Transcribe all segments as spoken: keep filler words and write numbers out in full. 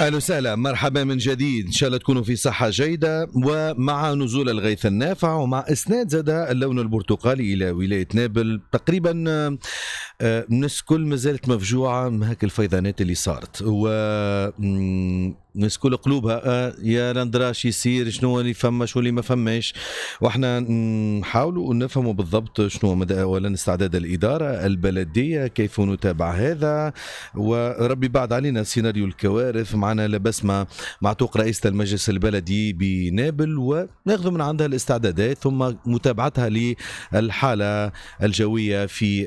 اهلا وسهلا، مرحبا من جديد، ان شاء الله تكونوا في صحه جيده. ومع نزول الغيث النافع ومع اسناد زاد اللون البرتقالي الى ولايه نابل، تقريبا الناس كل ما زالت مفجوعه من هاك الفيضانات اللي صارت، و الناس كل قلوبها يا نندرا شي يصير، شنو اللي فما شنو اللي ما فماش. واحنا نحاولوا نفهموا بالضبط شنو مدى اولا استعداد الاداره البلديه، كيف نتابع هذا، وربي بعد علينا سيناريو الكوارث. معنا لبسمة معتوق رئيسة المجلس البلدي بنابل، وناخذ من عندها الاستعدادات ثم متابعتها للحالة الجوية في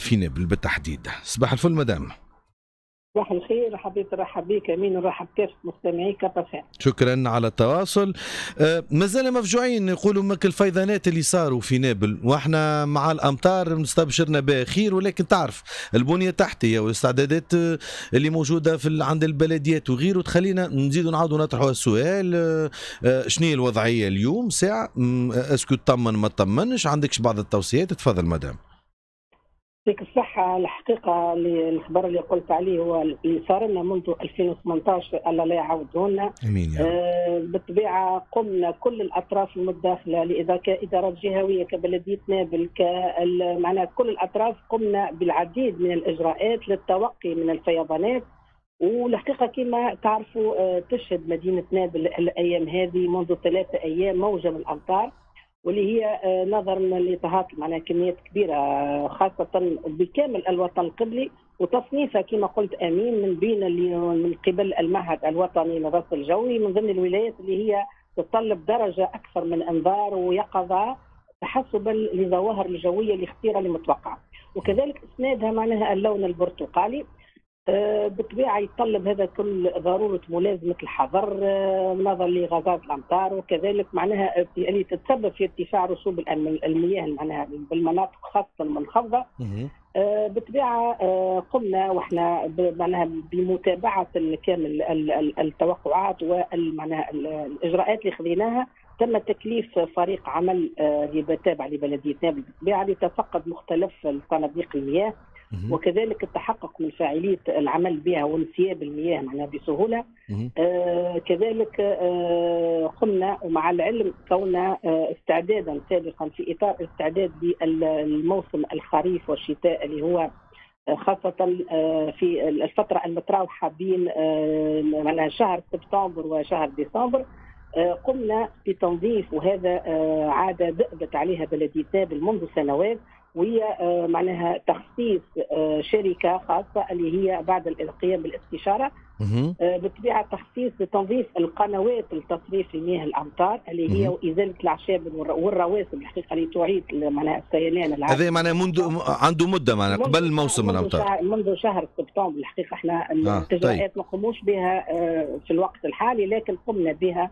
في نابل بالتحديد. صباح الفل مدام. صباح الخير حبيبتي، نرحب بك امين ونرحب بكافه مستمعيك باسام. شكرا على التواصل. أه مازال مفجوعين، يقولوا ماك الفيضانات اللي صاروا في نابل، واحنا مع الامطار مستبشرنا بخير، ولكن تعرف البنيه التحتيه والاستعدادات اللي موجوده في عند البلديات وغيره تخلينا نزيدوا نعاودوا نطرحوا السؤال. أه شنو هي الوضعيه اليوم ساعه؟ اسكو تطمن ما تطمنش؟ عندكش بعض التوصيات؟ تفضل مدام. يعطيك الصحة. الحقيقة الخبر اللي قلت عليه هو اللي صار لنا منذ ألفين وثمانطاش، الله لا يعاوده لنا. امين يا رب. آه بالطبيعة قمنا كل الأطراف المتداخلة لإذا كإدارات جهوية كبلدية نابل ك معناها كل الأطراف، قمنا بالعديد من الإجراءات للتوقي من الفيضانات. والحقيقة كما تعرفوا آه تشهد مدينة نابل الأيام هذه منذ ثلاثة أيام موجة من الأمطار، واللي هي نظرا لتهاطم على كميات كبيره خاصه بكامل الوطن القبلي، وتصنيفها كما قلت امين من بين اللي من قبل المعهد الوطني للرصد الجوي من ضمن الولايات اللي هي تتطلب درجه اكثر من انذار ويقظه تحسبا للظواهر الجويه الخطيره المتوقعه، وكذلك اسنادها معناها اللون البرتقالي. بالطبيعه يتطلب هذا كل ضروره ملازمه الحذر نظرا لغزات الامطار، وكذلك معناها اللي تتسبب في ارتفاع رسوب المياه معناها بالمناطق خاصه المنخفضه. بالطبيعه قمنا واحنا معناها بمتابعه كامل التوقعات ومعناها الاجراءات اللي خذيناها. تم تكليف فريق عمل يتابع لبلديه نابل بالطبيعه لتفقد مختلف صناديق المياه، وكذلك التحقق من فاعلية العمل بها وانسياب المياه معناها بسهولة. آه كذلك آه قمنا ومع العلم كوننا آه استعدادا سابقا في إطار استعداد للموسم الخريف والشتاء اللي هو آه خاصة آه في الفترة المتراوحة بين آه معناها شهر سبتمبر وشهر ديسمبر. آه قمنا بتنظيف، وهذا آه عادة دأبت عليها بلدية نابل منذ سنوات، وهي معناها تخصيص شركه خاصه اللي هي بعد القيام بالاستشاره بالطبيعه تخصيص لتنظيف القنوات لتصريف مياه الامطار اللي هي وازاله الاعشاب والرواسب الحقيقه اللي تعيد معناها السيلان العام. هذا معناها منذ عنده مده معناها قبل موسم الامطار منذ شهر سبتمبر. الحقيقه احنا التجربات ما قموش بها في الوقت الحالي، لكن قمنا بها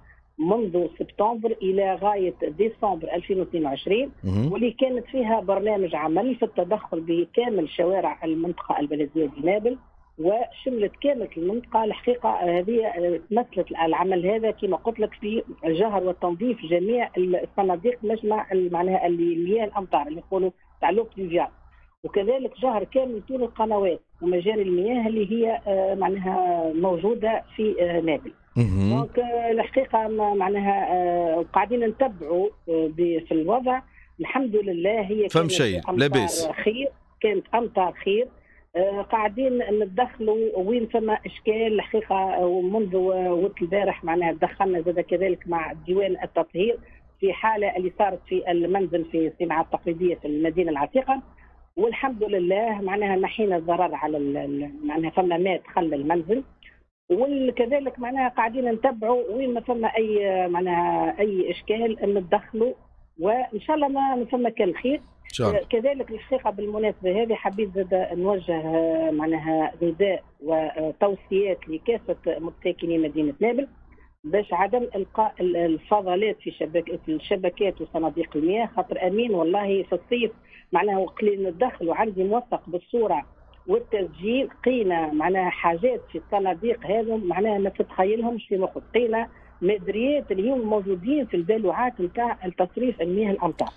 منذ سبتمبر إلى غاية ديسمبر ألفين واثنين وعشرين، واللي كانت فيها برنامج عمل في التدخل بكامل شوارع المنطقة البلدية نابل وشملت كامل المنطقة. الحقيقة هذه تمثلت العمل هذا كما قلت لك في الجهر وتنظيف جميع الصناديق مجمع معناها المياه الأمطار اللي يقولوا تعلق بيفيان، وكذلك جهر كامل طول القنوات ومجاري المياه اللي هي معناها موجودة في نابل. دونك الحقيقه معناها قاعدين نتبعوا في الوضع الحمد لله. هي فهم شيء لاباس خير، كانت امطار خير. قاعدين نتدخلوا وين فما اشكال الحقيقه، ومنذ وقت البارح معناها تدخلنا زاد كذلك مع ديوان التطهير في حاله اللي صارت في المنزل في صناعه تقليديه في المدينه العتيقه، والحمد لله معناها نحينا الضرر على معناها فما مات خلى المنزل، وكذلك معناها قاعدين نتبعوا وين ما فما اي معناها اي اشكال نتدخلوا، وان شاء الله ما فما كان خير. كذلك الحقيقه بالمناسبه هذه حبيت زاد نوجه معناها نداء وتوصيات لكافه مساكني مدينه نابل باش عدم القاء الفضلات في شبك في الشبكات وصناديق المياه، خاطر امين والله في الصيف معناها قليل نتدخلوا. عندي موثق بالصوره والتسجيل قينا معناها حاجات في الصناديق هذو معناها ما تتخيلهمش في مخك، قينا مدريات اللي هم موجودين في البالوعات نتاع التصريف المياه الامطار.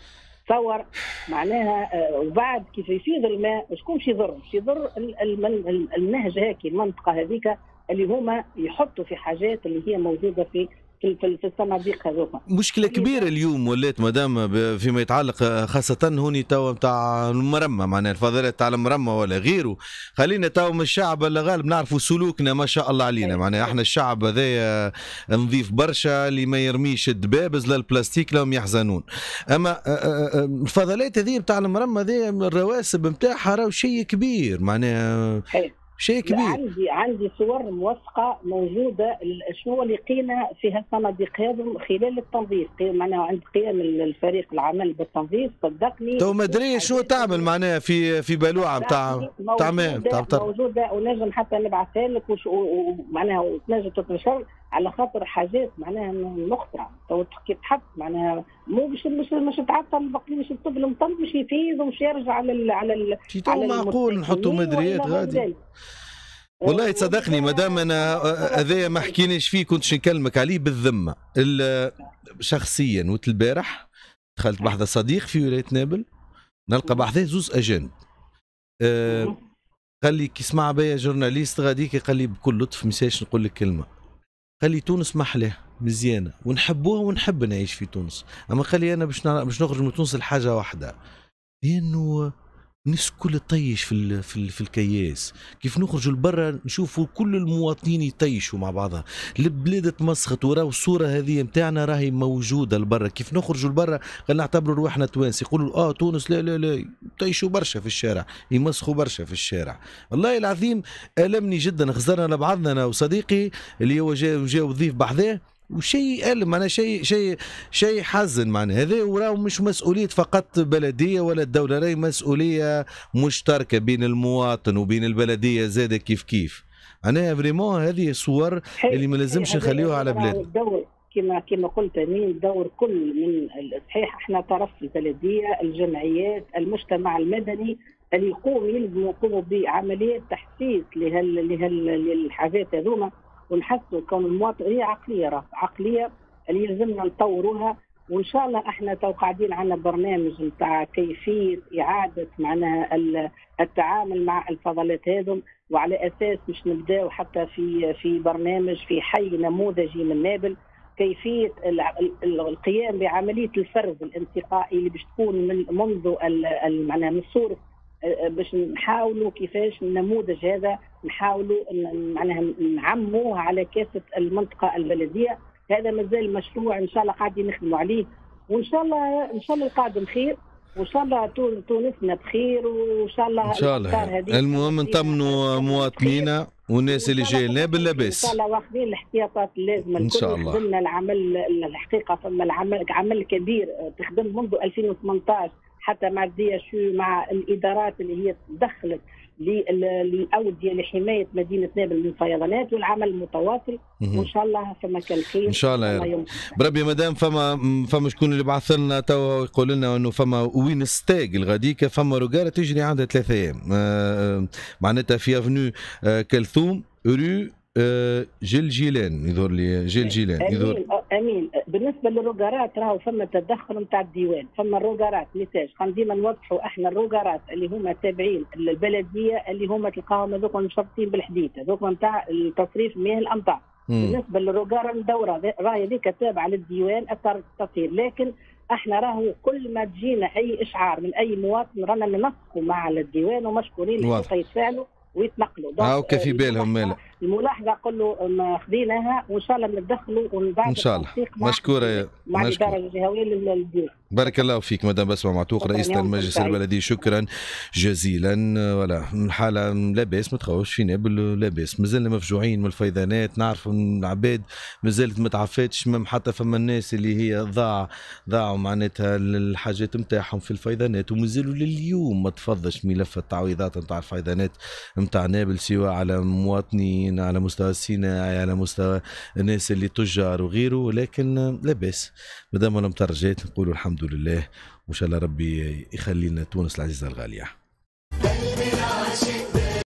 تصور معناها وبعد كيف يفيض الماء شكون باش يضر؟ باش يضر النهج هاكي المنطقه هذيك اللي هما يحطوا في حاجات اللي هي موجوده في في في الصناديق هذوما. مشكله كبيره اليوم ولات مدام فيما يتعلق خاصه هوني توا نتاع المرمى، معناها الفضلات تاع المرمى ولا غيره. خلينا توا من الشعب اللي غالب نعرفوا سلوكنا ما شاء الله علينا، معناها احنا الشعب هذايا نظيف برشا، اللي ما يرميش الدبابز لا البلاستيك لهم يحزنون. اما الفضلات هذه نتاع المرمى هذه الرواسب نتاعها راهو شيء كبير، معناها شيء كبير. عندي عندي صور موثقه موجوده شنو اللي قينا في هالصناديق هذو خلال التنظيف، معناها عند قيام الفريق العمل بالتنظيف صدقني. تو ما ادري شنو تعمل معناها في في بلوعه نتاع نتاع موجوده, موجودة ونجم حتى نبعثها لك، ومعناها وتنجم تتنشر على خاطر حاجات معناها مخطره. تو كي تحط معناها مو مش مش مش تعطل بقي مش الطب المطب مش يفيض ومش يرجع على ال على ال على معقول نحطوا مدريات غادي. والله تصدقني مدام انا هذايا ما حكيناش فيه كنتش نكلمك عليه بالذمه شخصيا. وقت البارح دخلت بحذا صديق في ولايه نابل نلقى بحذا زوز اجانب، أه قال لي كي سمع بيا جورناليست غاديك قال لي بكل لطف مساش نقول لك كلمه، قال لي تونس محلاه مزيانه ونحبوها ونحب نعيش في تونس، اما قال لي انا باش باش نخرج من تونس لحاجه واحده هي انه الناس كل تطيش في في في الكياس، كيف نخرجوا لبرا نشوفوا كل المواطنين يطيشوا مع بعضها، البلاد تمسخت وراو الصوره هذه نتاعنا راهي موجوده لبرا، كيف نخرجوا لبرا نعتبروا رواحنا توانسي، يقولوا اه تونس لا لا لا يطيشوا برشا في الشارع، يمسخوا برشا في الشارع، والله العظيم ألمني جدا، خسرنا لبعضنا انا وصديقي اللي هو جا جا وظيف بحذاه وشيء ألم، معناها شيء شيء شيء حزن، معناها هذا وراه مش مسؤولية فقط بلدية ولا الدولة، راهي مسؤولية مشتركة بين المواطن وبين البلدية زادة كيف كيف. أنا فريمون هذه الصور اللي ما لازمش نخليوها على بلادنا. الدور كما كما قلت أمين، دور كل من صحيح احنا طرف البلدية، الجمعيات، المجتمع المدني اللي يقوم يلزم يقوموا بعملية تحسيس لهال لهال للحاجات هذوما. ونحسوا كون المواطن هي عقليه راه عقليه اللي يلزمنا نطوروها، وان شاء الله احنا تو قاعدين عندنا برنامج نتاع كيفيه اعاده معناها التعامل مع الفضلات هذم، وعلى اساس باش نبداو حتى في في برنامج في حي نموذجي من نابل كيفيه القيام بعمليه الفرز الانتقائي اللي باش تكون من منذ معناها من الصورة، باش نحاولوا كيفاش النموذج هذا نحاولوا معناها نعموه على كافه المنطقه البلديه. هذا مازال مشروع ان شاء الله قاعدين نخدموا عليه، وان شاء الله ان شاء الله القادم خير، وان شاء الله تونسنا بخير، وان شاء الله ان شاء الله. المهم نطمنوا مواطنينا والناس اللي جايين نابل لاباس ان شاء الله، واخذين الاحتياطات اللازمه ان شاء الله. خدمنا العمل الحقيقه، فما العمل عمل كبير تخدم منذ ألفين وثمانية عشر حتى مع الدي اش يو مع الادارات اللي هي تدخلت للاوديه لحمايه مدينه نابل من الفيضانات، والعمل متواصل وان شاء الله فما كان خير ان شاء الله. يا بربي مدام فما فما شكون اللي بعث لنا توا يقول لنا انه فما وين ستاج الغاديكه فما روجاره تجري عندها ثلاثة ايام، معناتها في افنو كلثوم رو جيل جيلان، يظهر لي جيل جيلان يظهر. امين بالنسبه للروجارات راهو فما تدخل نتاع الديوان، فما الروجارات ميساج خلينا ديما نوضحوا احنا الروجارات اللي هما تابعين للبلديه اللي هما تلقاهم هذوك مشرطين بالحديد هذوك نتاع تصريف مياه الامطار. بالنسبه للروجاره مدوره راهي هذيك تابعه للديوان اثر التطهير، لكن احنا راهو كل ما تجينا اي اشعار من اي مواطن رانا ننسقوا مع الديوان ومشكورين كيف يتفاعلوا ويتنقلوا. هاكا في بالهم مالا الملاحظه قل له خذيناها وان شاء الله بندخلوا ونبعثوا ان شاء الله. مشكوره مع الاداره الجهويه للديوان. بارك الله فيك مدام بسمه معتوق رئيسة المجلس البلدي، شكرا جزيلا. ولا الحاله لاباس ما تخوفش في نابل لاباس، مازلنا مفجوعين من الفيضانات، نعرف العباد مازالت ما تعفتش، حتى فما الناس اللي هي ضاع ضاعوا معناتها الحاجات نتاعهم في الفيضانات، ومازالوا لليوم ما تفضش ملف التعويضات نتاع الفيضانات نتاع نابل، سواء على مواطنين على مستوى الصناعي على مستوى الناس اللي تجار وغيره، ولكن لاباس مادام المطر جات نقولوا الحمد لله، وإن شاء الله ربي يخلي لنا تونس العزيزة الغالية.